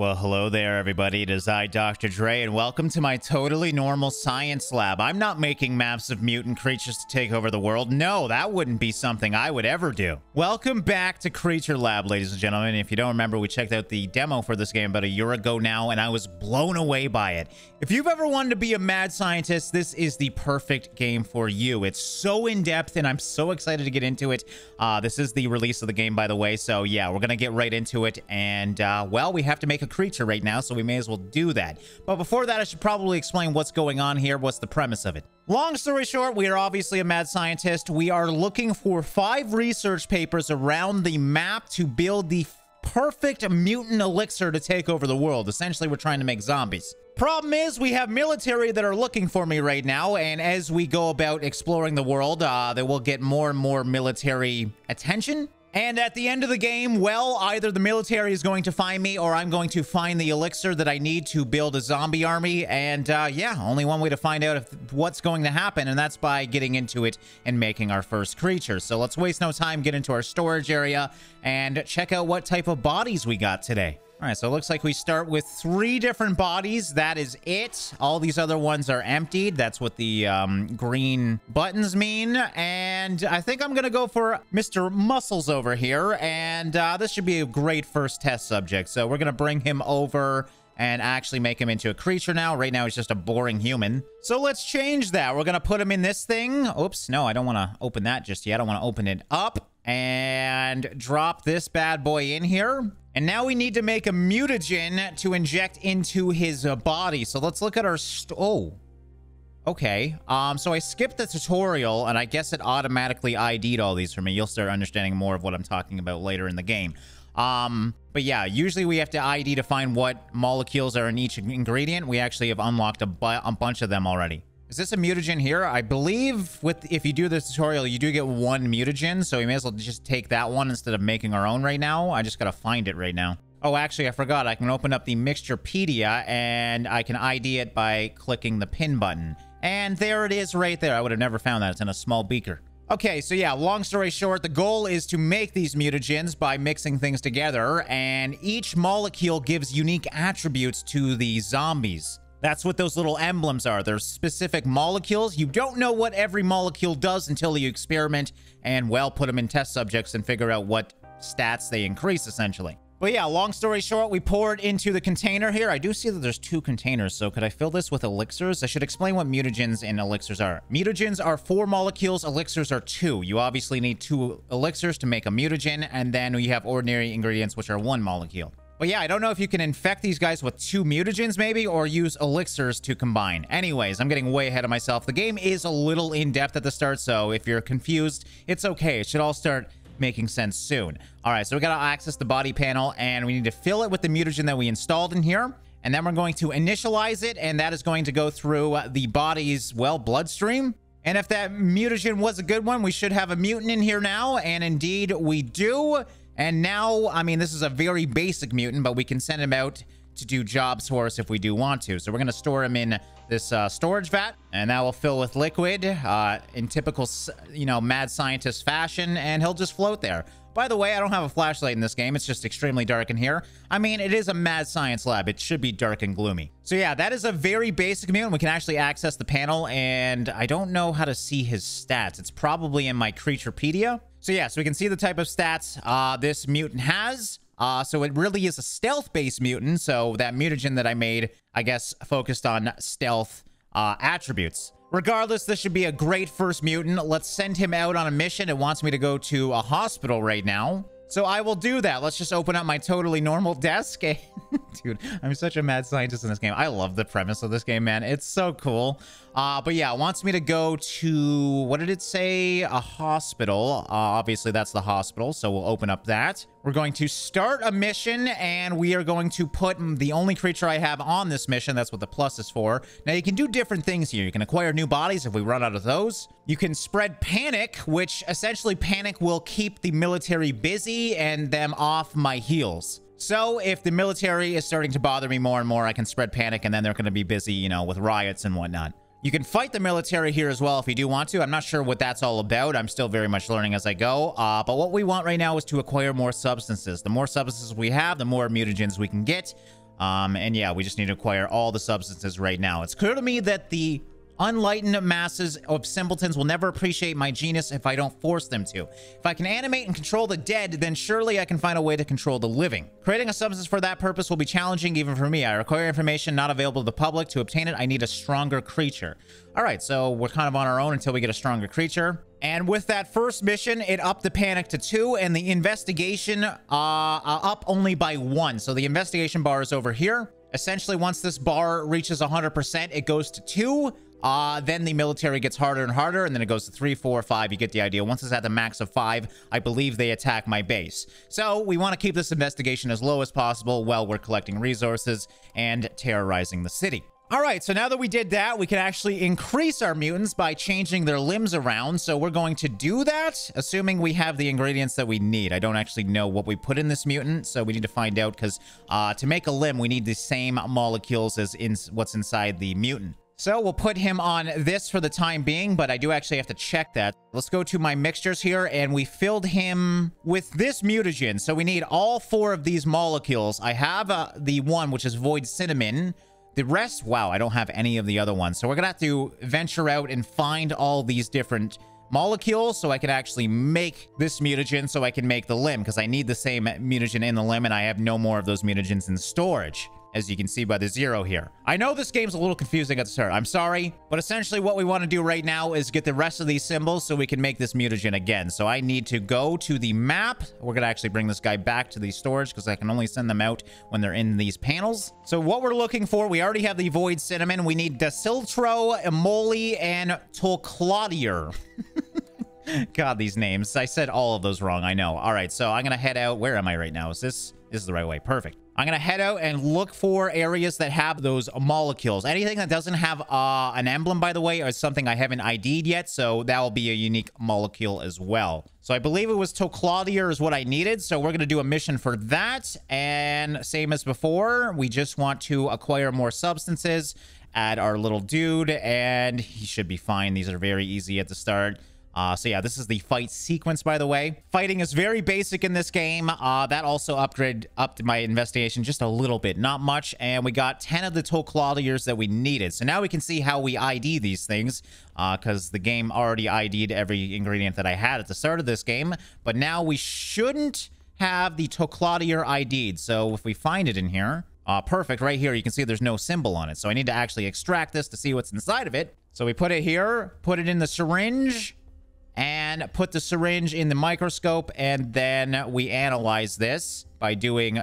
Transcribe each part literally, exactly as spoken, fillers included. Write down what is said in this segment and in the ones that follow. Well, hello there, everybody. It is I, Doctor Drae, and welcome to my totally normal science lab. I'm not making maps of mutant creatures to take over the world. No, that wouldn't be something I would ever do. Welcome back to Creature Lab, ladies and gentlemen. If you don't remember, we checked out the demo for this game about a year ago now, and I was blown away by it. If you've ever wanted to be a mad scientist, this is the perfect game for you. It's so in-depth, and I'm so excited to get into it. Uh, this is the release of the game, by the way, so yeah, we're gonna get right into it, and, uh, well, we have to make a creature right now, so we may as well do that. But before that, I should probably explain what's going on here. What's the premise of it? Long story short, we are obviously a mad scientist. We are looking for five research papers around the map to build the perfect mutant elixir to take over the world. Essentially, we're trying to make zombies. Problem is, we have military that are looking for me right now, and as we go about exploring the world, uh, they will get more and more military attention. And at the end of the game, well, either the military is going to find me or I'm going to find the elixir that I need to build a zombie army. And uh, yeah, only one way to find out if, what's going to happen, and that's by getting into it and making our first creature. So let's waste no time, get into our storage area, and check out what type of bodies we got today. All right, so it looks like we start with three different bodies. That is it. All these other ones are emptied. That's what the um, green buttons mean. And I think I'm going to go for Mister Muscles over here. And uh, this should be a great first test subject. So we're going to bring him over and actually make him into a creature now. Right now, he's just a boring human. So let's change that. We're going to put him in this thing. Oops, no, I don't want to open that just yet. I want to open it up and drop this bad boy in here. And now we need to make a mutagen to inject into his uh, body. So let's look at our... St oh. Okay. Um, so I skipped the tutorial, and I guess it automatically I D'd all these for me. You'll start understanding more of what I'm talking about later in the game. Um, but yeah, usually we have to I D to find what molecules are in each ingredient. We actually have unlocked a, bu a bunch of them already. Is this a mutagen here? I believe with if you do this tutorial, you do get one mutagen, so we may as well just take that one instead of making our own right now. I just gotta find it right now. Oh, actually, I forgot. I can open up the Mixturepedia, and I can I D it by clicking the pin button. And there it is right there. I would have never found that. It's in a small beaker. Okay, so yeah, long story short, the goal is to make these mutagens by mixing things together, and each molecule gives unique attributes to the zombies. That's what those little emblems are. They're specific molecules. You don't know what every molecule does until you experiment and, well, put them in test subjects and figure out what stats they increase, essentially. But yeah, long story short, we pour it into the container here. I do see that there's two containers, so could I fill this with elixirs? I should explain what mutagens and elixirs are. Mutagens are four molecules. Elixirs are two. You obviously need two elixirs to make a mutagen, and then we have ordinary ingredients, which are one molecule. But yeah, I don't know if you can infect these guys with two mutagens, maybe, or use elixirs to combine. Anyways, I'm getting way ahead of myself. The game is a little in-depth at the start, so if you're confused, it's okay. It should all start making sense soon. All right, so we gotta access the body panel, and we need to fill it with the mutagen that we installed in here. And then we're going to initialize it, and that is going to go through the body's, well, bloodstream. And if that mutagen was a good one, we should have a mutant in here now, and indeed we do. And now, I mean, this is a very basic mutant, but we can send him out to do jobs for us if we do want to. So we're going to store him in this uh, storage vat, and that will fill with liquid uh, in typical, you know, mad scientist fashion, and he'll just float there. By the way, I don't have a flashlight in this game. It's just extremely dark in here. I mean, it is a mad science lab. It should be dark and gloomy. So yeah, that is a very basic mutant. We can actually access the panel, and I don't know how to see his stats. It's probably in my Creaturepedia. So yeah, so we can see the type of stats uh, this mutant has. Uh, so it really is a stealth-based mutant. So that mutagen that I made, I guess, focused on stealth uh, attributes. Regardless, this should be a great first mutant. Let's send him out on a mission. It wants me to go to a hospital right now. So I will do that. Let's just open up my totally normal desk. Dude, I'm such a mad scientist in this game. I love the premise of this game, man. It's so cool. Uh, but yeah, it wants me to go to, what did it say? A hospital. Uh, obviously, that's the hospital. So we'll open up that. We're going to start a mission, and we are going to put the only creature I have on this mission. That's what the plus is for. Now, you can do different things here. You can acquire new bodies if we run out of those. You can spread panic, which essentially panic will keep the military busy and them off my heels. So if the military is starting to bother me more and more, I can spread panic, and then they're going to be busy, you know, with riots and whatnot. You can fight the military here as well if you do want to. I'm not sure what that's all about. I'm still very much learning as I go. Uh, but what we want right now is to acquire more substances. The more substances we have, the more mutagens we can get. Um, and yeah, we just need to acquire all the substances right now. It's clear to me that the unlightened masses of simpletons will never appreciate my genius if I don't force them to. If I can animate and control the dead, then surely I can find a way to control the living. Creating a substance for that purpose will be challenging even for me. I require information not available to the public. To obtain it, I need a stronger creature. All right, so we're kind of on our own until we get a stronger creature. And with that first mission, it upped the panic to two and the investigation uh, up only by one. So the investigation bar is over here. Essentially, once this bar reaches one hundred percent, it goes to two. Uh, then the military gets harder and harder, and then it goes to three, four, five. You get the idea. Once it's at the max of five, I believe they attack my base. So we want to keep this investigation as low as possible while we're collecting resources and terrorizing the city. All right, so now that we did that, we can actually increase our mutants by changing their limbs around. So we're going to do that, assuming we have the ingredients that we need. I don't actually know what we put in this mutant, so we need to find out, because uh, to make a limb, we need the same molecules as in what's inside the mutant. So we'll put him on this for the time being, but I do actually have to check that. Let's go to my mixtures here, and we filled him with this mutagen. So we need all four of these molecules. I have uh, the one, which is void cinnamon. The rest, wow, I don't have any of the other ones. So we're going to have to venture out and find all these different molecules so I can actually make this mutagen so I can make the limb, because I need the same mutagen in the limb, and I have no more of those mutagens in storage, as you can see by the zero here. I know this game's a little confusing at the start. I'm sorry, but essentially what we want to do right now is get the rest of these symbols so we can make this mutagen again. So I need to go to the map. We're going to actually bring this guy back to the storage because I can only send them out when they're in these panels. So what we're looking for, we already have the void cinnamon. We need Desiltro, Emoli, and Tolclodier. God, these names. I said all of those wrong, I know. All right, so I'm going to head out. Where am I right now? Is this... This is the right way. Perfect. I'm going to head out and look for areas that have those molecules. Anything that doesn't have uh, an emblem, by the way, is something I haven't I D'd yet, so that will be a unique molecule as well. So I believe it was Tolclodier is what I needed, so we're going to do a mission for that. And same as before, we just want to acquire more substances, add our little dude, and he should be fine. These are very easy at the start. Uh, so yeah, this is the fight sequence, by the way. Fighting is very basic in this game. Uh, that also upgraded up to my investigation just a little bit, not much. And we got ten of the Tolclodiers that we needed. So now we can see how we I D these things, because uh, the game already I D'd every ingredient that I had at the start of this game. But now we shouldn't have the Tolclodier I D'd. So if we find it in here, uh, perfect. Right here, you can see there's no symbol on it. So I need to actually extract this to see what's inside of it. So we put it here, put it in the syringe, and put the syringe in the microscope, and then we analyze this by doing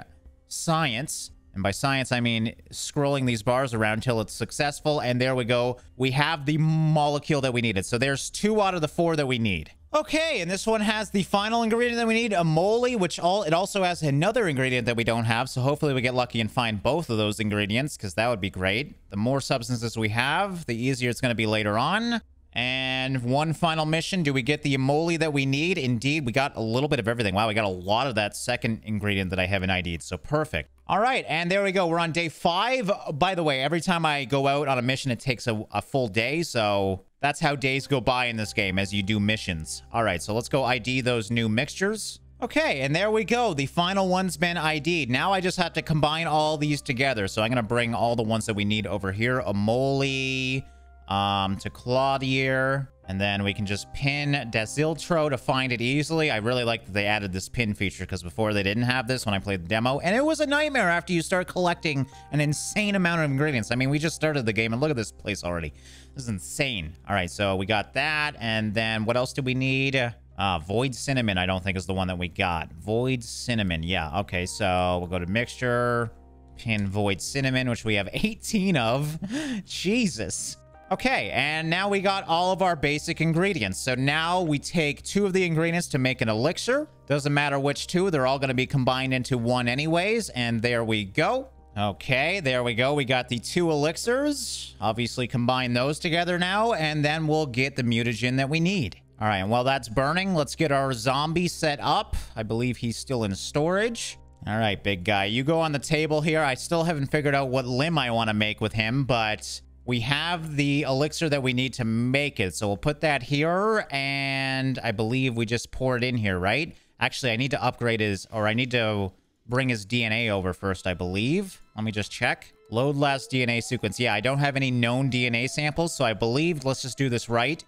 science. And by science, I mean scrolling these bars around until it's successful, and there we go. We have the molecule that we needed. So there's two out of the four that we need. Okay, and this one has the final ingredient that we need, Emoli, which all it also has another ingredient that we don't have, so hopefully we get lucky and find both of those ingredients, because that would be great. The more substances we have, the easier it's going to be later on. And one final mission. Do we get the Emoli that we need? Indeed, we got a little bit of everything. Wow, we got a lot of that second ingredient that I haven't I D'd, so perfect. All right, and there we go. We're on day five. By the way, every time I go out on a mission, it takes a, a full day, so that's how days go by in this game, as you do missions. All right, so let's go I D those new mixtures. Okay, and there we go. The final one's been I D'd. Now I just have to combine all these together, so I'm going to bring all the ones that we need over here. Emoli... Um, to Claudier, and then we can just pin Desiltro to find it easily. I really like that they added this pin feature, because before they didn't have this when I played the demo, and it was a nightmare after you start collecting an insane amount of ingredients. I mean, we just started the game, and look at this place already. This is insane. All right, so we got that, and then what else do we need? Uh, Void Cinnamon, I don't think is the one that we got. Void Cinnamon, yeah. Okay, so we'll go to Mixture, pin Void Cinnamon, which we have eighteen of. Jesus. Okay, and now we got all of our basic ingredients. So now we take two of the ingredients to make an elixir. Doesn't matter which two. They're all going to be combined into one anyways. And there we go. Okay, there we go. We got the two elixirs. Obviously, combine those together now. And then we'll get the mutagen that we need. All right, and while that's burning, let's get our zombie set up. I believe he's still in storage. All right, big guy. You go on the table here. I still haven't figured out what limb I want to make with him, but... we have the elixir that we need to make it. So we'll put that here, and I believe we just pour it in here, right? Actually, I need to upgrade his, or I need to bring his D N A over first, I believe. Let me just check. Load last D N A sequence. Yeah, I don't have any known D N A samples, so I believe... Let's just do this right.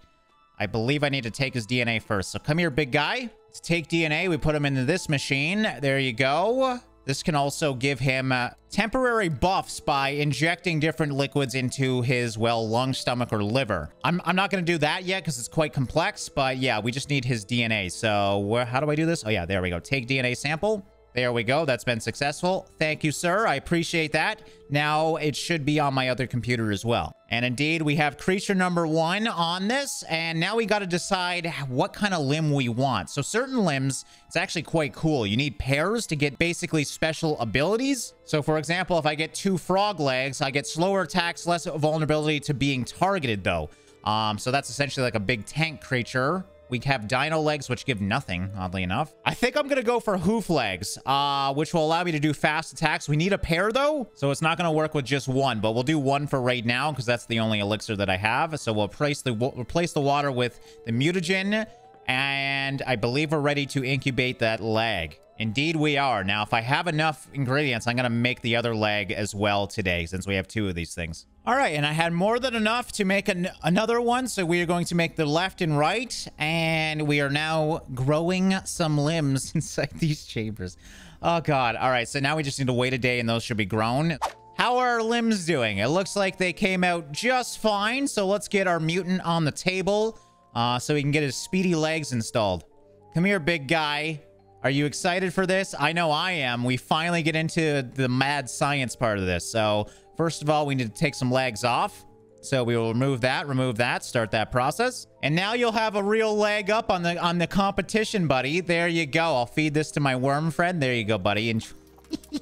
I believe I need to take his D N A first. So come here, big guy. Let's take D N A. We put him into this machine. There you go. This can also give him uh, temporary buffs by injecting different liquids into his, well, lung, stomach, or liver. I'm, I'm not going to do that yet because it's quite complex, but yeah, we just need his D N A. So where, how do I do this? Oh, yeah, there we go. Take D N A sample. There we go. That's been successful. Thank you, sir. I appreciate that. Now it should be on my other computer as well. And indeed, we have creature number one on this. And now we got to decide what kind of limb we want. So certain limbs, it's actually quite cool. You need pairs to get basically special abilities. So for example, if I get two frog legs, I get slower attacks, less vulnerability to being targeted though. Um, so that's essentially like a big tank creature. We have dino legs, which give nothing, oddly enough. I think I'm going to go for hoof legs, uh, which will allow me to do fast attacks. We need a pair, though, so it's not going to work with just one, but we'll do one for right now because that's the only elixir that I have. So we'll replace the, we'll replace the water with the mutagen, and I believe we're ready to incubate that leg. Indeed, we are. Now, if I have enough ingredients, I'm going to make the other leg as well today since we have two of these things. All right, and I had more than enough to make an another one, so we are going to make the left and right, and we are now growing some limbs inside these chambers. Oh, God. All right, so now we just need to wait a day, and those should be grown. How are our limbs doing? It looks like they came out just fine, so let's get our mutant on the table uh, so we can get his speedy legs installed. Come here, big guy. Are you excited for this? I know I am. We finally get into the mad science part of this. So first of all, we need to take some legs off. So we will remove that, remove that, start that process. And now you'll have a real leg up on the on the competition, buddy. There you go. I'll feed this to my worm friend. There you go, buddy. And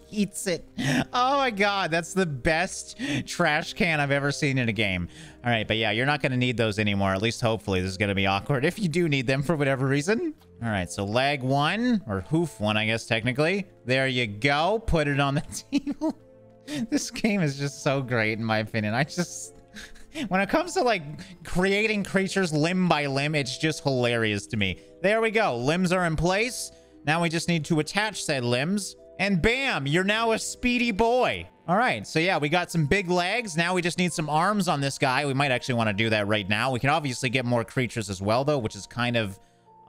he eats it. Oh my God, that's the best trash can I've ever seen in a game. All right, but yeah, you're not going to need those anymore. At least hopefully. This is going to be awkward if you do need them for whatever reason. All right, so leg one, or hoof one, I guess, technically. There you go. Put it on the table. This game is just so great, in my opinion. I just... When it comes to, like, creating creatures limb by limb, it's just hilarious to me. There we go. Limbs are in place. Now we just need to attach said limbs. And bam! You're now a speedy boy. All right, so yeah, we got some big legs. Now we just need some arms on this guy. We might actually want to do that right now. We can obviously get more creatures as well, though, which is kind of...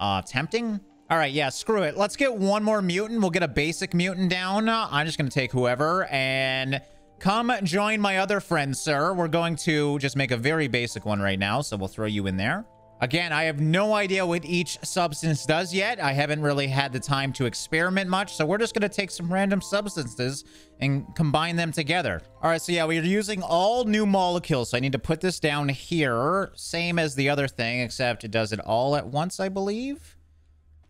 Uh, tempting? All right, yeah, screw it. Let's get one more mutant. We'll get a basic mutant down. I'm just going to take whoever and come join my other friend, sir. We're going to just make a very basic one right now, so we'll throw you in there. Again, I have no idea what each substance does yet. I haven't really had the time to experiment much, so we're just going to take some random substances and combine them together. All right, so yeah, we're using all new molecules, so I need to put this down here. Same as the other thing, except it does it all at once, I believe.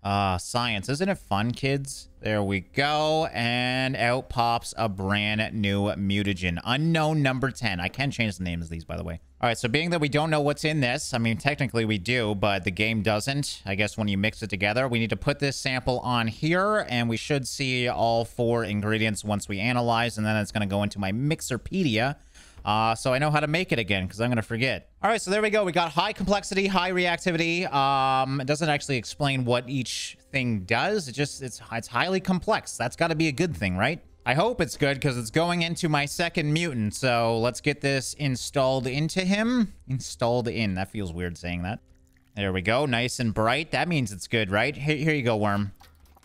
Uh, science. Isn't it fun, kids? There we go, and out pops a brand new mutagen. Unknown number ten. I can change the names of these, by the way. All right, so being that we don't know what's in this, I mean, technically we do, but the game doesn't. I guess when you mix it together, we need to put this sample on here, and we should see all four ingredients once we analyze, and then it's going to go into my Mixturepedia. Uh, so I know how to make it again, because I'm going to forget. All right, so there we go. We got high complexity, high reactivity. Um, it doesn't actually explain what each thing does. It just, it's, it's highly complex. That's got to be a good thing, right? I hope it's good, because it's going into my second mutant. So let's get this installed into him. Installed in. That feels weird saying that. There we go. Nice and bright. That means it's good, right? Here, here you go, worm.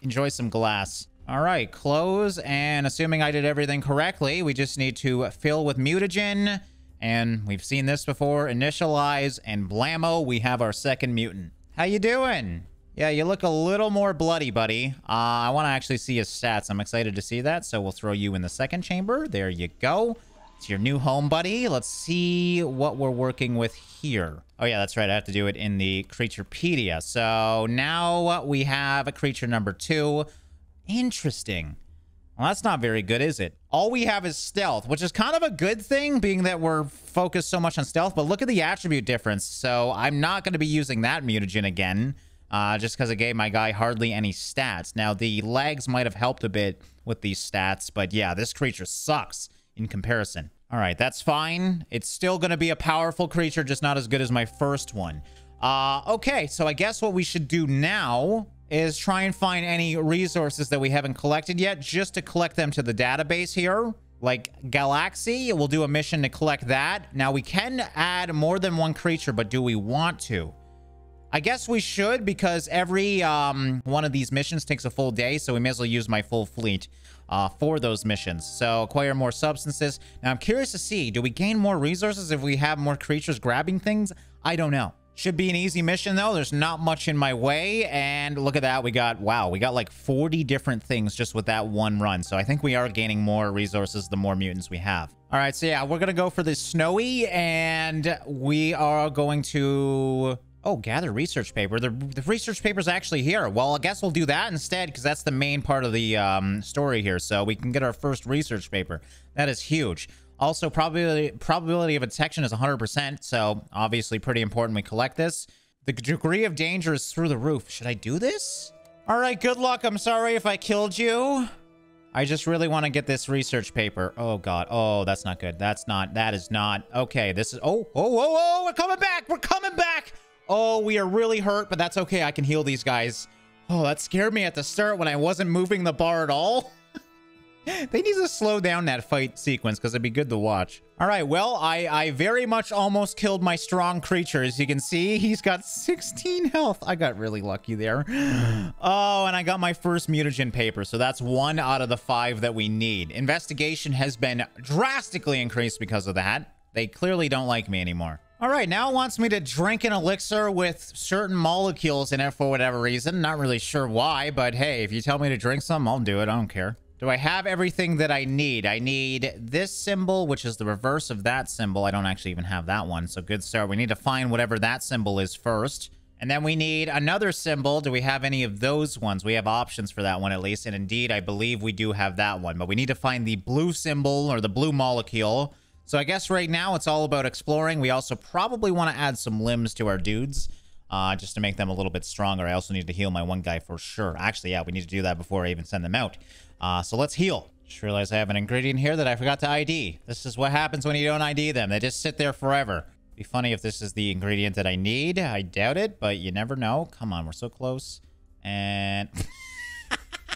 Enjoy some glass. All right, close, and assuming I did everything correctly, we just need to fill with mutagen, and we've seen this before, initialize, and blammo, we have our second mutant. How you doing? Yeah, you look a little more bloody, buddy. Uh, I want to actually see his stats. I'm excited to see that, so we'll throw you in the second chamber. There you go. It's your new home, buddy. Let's see what we're working with here. Oh, yeah, that's right. I have to do it in the Creaturepedia. So now we have a creature number two. Interesting. Well, that's not very good, is it? All we have is stealth, which is kind of a good thing, being that we're focused so much on stealth. But look at the attribute difference. So I'm not going to be using that mutagen again, uh, just because it gave my guy hardly any stats. Now, the legs might have helped a bit with these stats, but yeah, this creature sucks in comparison. All right, that's fine. It's still going to be a powerful creature, just not as good as my first one. Uh, okay, so I guess what we should do now is try and find any resources that we haven't collected yet, just to collect them to the database here. Like Galaxy, we'll do a mission to collect that. Now, we can add more than one creature, but do we want to? I guess we should, because every um, one of these missions takes a full day, so we may as well use my full fleet uh, for those missions. So, acquire more substances. Now, I'm curious to see, do we gain more resources if we have more creatures grabbing things? I don't know. Should be an easy mission, though. There's not much in my way. And look at that. We got, wow, we got like forty different things just with that one run. So I think we are gaining more resources the more mutants we have. All right. So yeah, we're going to go for this Snowy, and we are going to, oh, gather research paper. The, the research paper's actually here. Well, I guess we'll do that instead, because that's the main part of the um, story here. So we can get our first research paper. That is huge. Also, probability, probability of detection is one hundred percent, so obviously pretty important we collect this. The degree of danger is through the roof. Should I do this? All right, good luck. I'm sorry if I killed you. I just really want to get this research paper. Oh, God. Oh, that's not good. That's not... That is not... Okay, this is... Oh, oh, oh, oh! We're coming back! We're coming back! Oh, we are really hurt, but that's okay. I can heal these guys. Oh, that scared me at the start when I wasn't moving the bar at all. They need to slow down that fight sequence, because it'd be good to watch. All right, well, I, I very much almost killed my strong creature. As you can see, he's got sixteen health. I got really lucky there. Oh, and I got my first mutagen paper, so that's one out of the five that we need. Investigation has been drastically increased because of that. They clearly don't like me anymore. All right, now it wants me to drink an elixir with certain molecules in it for whatever reason. Not really sure why, but hey, if you tell me to drink some, I'll do it. I don't care. Do I have everything that I need? I need this symbol, which is the reverse of that symbol. I don't actually even have that one, so good start. We need to find whatever that symbol is first. And then we need another symbol. Do we have any of those ones? We have options for that one, at least. And indeed, I believe we do have that one. But we need to find the blue symbol, or the blue molecule. So I guess right now it's all about exploring. We also probably want to add some limbs to our dudes, uh, just to make them a little bit stronger. I also need to heal my one guy for sure. Actually, yeah, we need to do that before I even send them out. Uh, so let's heal. Just realized I have an ingredient here that I forgot to I D. This is what happens when you don't I D them. They just sit there forever. It'd be funny if this is the ingredient that I need. I doubt it, but you never know. Come on, we're so close. And...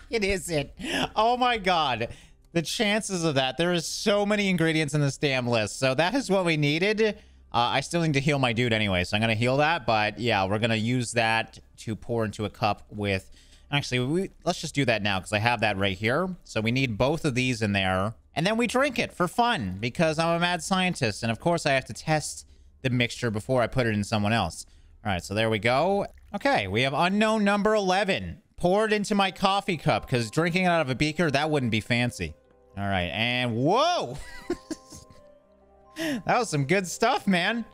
It isn't. Oh my God. The chances of that. There is so many ingredients in this damn list. So that is what we needed. Uh, I still need to heal my dude anyway, so I'm going to heal that. But yeah, we're going to use that to pour into a cup with... Actually, we, let's just do that now, because I have that right here. So we need both of these in there. And then we drink it for fun, because I'm a mad scientist. And of course, I have to test the mixture before I put it in someone else. All right, so there we go. Okay, we have unknown number eleven poured into my coffee cup, because drinking it out of a beaker, that wouldn't be fancy. All right, and whoa! That was some good stuff, man.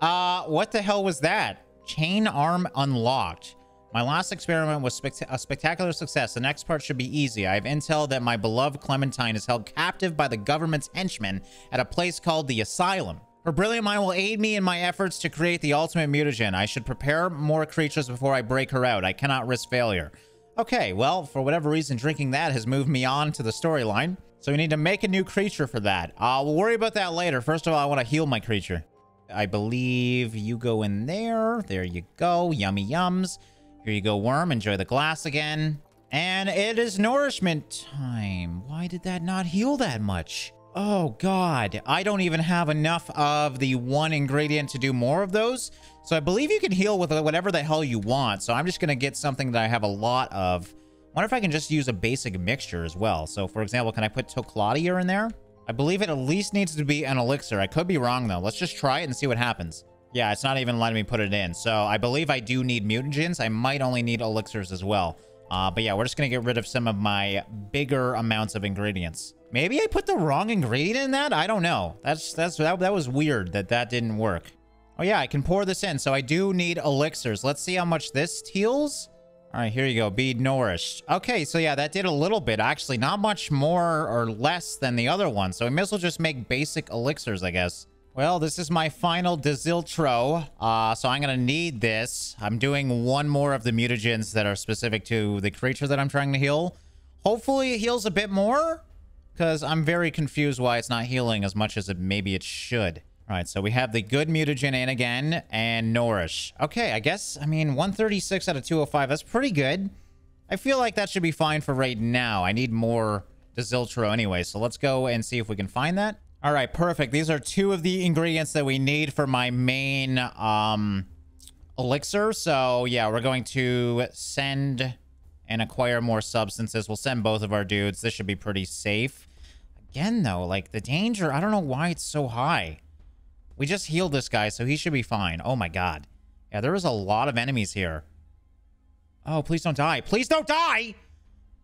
Uh, what the hell was that? Chain arm unlocked. My last experiment was spect a spectacular success. The next part should be easy. I have intel that my beloved Clementine is held captive by the government's henchmen at a place called the Asylum. Her brilliant mind will aid me in my efforts to create the ultimate mutagen. I should prepare more creatures before I break her out. I cannot risk failure. Okay, well, for whatever reason, drinking that has moved me on to the storyline. So we need to make a new creature for that. Uh, we'll worry about that later. First of all, I want to heal my creature. I believe you go in there. There you go. Yummy yums. Here you go, worm. Enjoy the glass again. And it is nourishment time. Why did that not heal that much? Oh, God. I don't even have enough of the one ingredient to do more of those. So I believe you can heal with whatever the hell you want. So I'm just going to get something that I have a lot of. I wonder if I can just use a basic mixture as well. So, for example, can I put Tocladia in there? I believe it at least needs to be an elixir. I could be wrong, though. Let's just try it and see what happens. Yeah, it's not even letting me put it in. So I believe I do need mutagens. I might only need elixirs as well. Uh, but yeah, we're just going to get rid of some of my bigger amounts of ingredients. Maybe I put the wrong ingredient in that? I don't know. That's that's that, that was weird that that didn't work. Oh yeah, I can pour this in. So I do need elixirs. Let's see how much this heals. All right, here you go. Be nourished. Okay, so yeah, that did a little bit. Actually, not much more or less than the other one. So we may as well just make basic elixirs, I guess. Well, this is my final Desiltro, uh, so I'm going to need this. I'm doing one more of the mutagens that are specific to the creature that I'm trying to heal. Hopefully it heals a bit more, because I'm very confused why it's not healing as much as it, maybe it should. All right, so we have the good mutagen in again, and nourish. Okay, I guess, I mean, one thirty-six out of two oh five, that's pretty good. I feel like that should be fine for right now. I need more Desiltro anyway, so let's go and see if we can find that. All right, perfect. These are two of the ingredients that we need for my main um, elixir. So yeah, we're going to send and acquire more substances. We'll send both of our dudes. This should be pretty safe. Again, though, like the danger, I don't know why it's so high. We just healed this guy, so he should be fine. Oh my God. Yeah, there is a lot of enemies here. Oh, please don't die. Please don't die!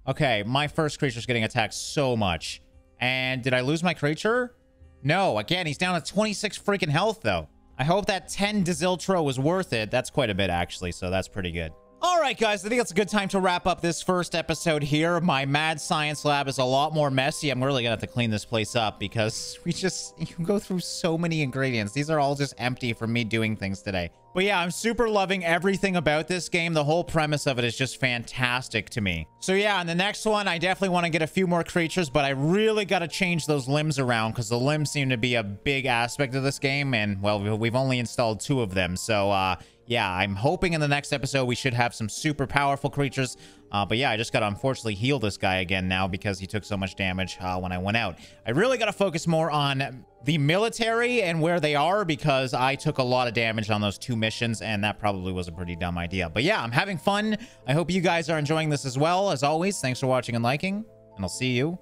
Okay, my first creature's getting attacked so much. And did I lose my creature? No, again, he's down to twenty-six freaking health, though. I hope that ten Desiltro was worth it. That's quite a bit, actually, so that's pretty good. All right, guys, I think it's a good time to wrap up this first episode here. My mad science lab is a lot more messy. I'm really going to have to clean this place up because we just you can go through so many ingredients. These are all just empty from me doing things today. But yeah, I'm super loving everything about this game. The whole premise of it is just fantastic to me. So yeah, in the next one, I definitely want to get a few more creatures, but I really got to change those limbs around because the limbs seem to be a big aspect of this game. And well, we've only installed two of them. So, uh... yeah, I'm hoping in the next episode we should have some super powerful creatures. Uh, but yeah, I just got to unfortunately heal this guy again now because he took so much damage uh, when I went out. I really got to focus more on the military and where they are because I took a lot of damage on those two missions and that probably was a pretty dumb idea. But yeah, I'm having fun. I hope you guys are enjoying this as well. As always, thanks for watching and liking, and I'll see you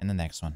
in the next one.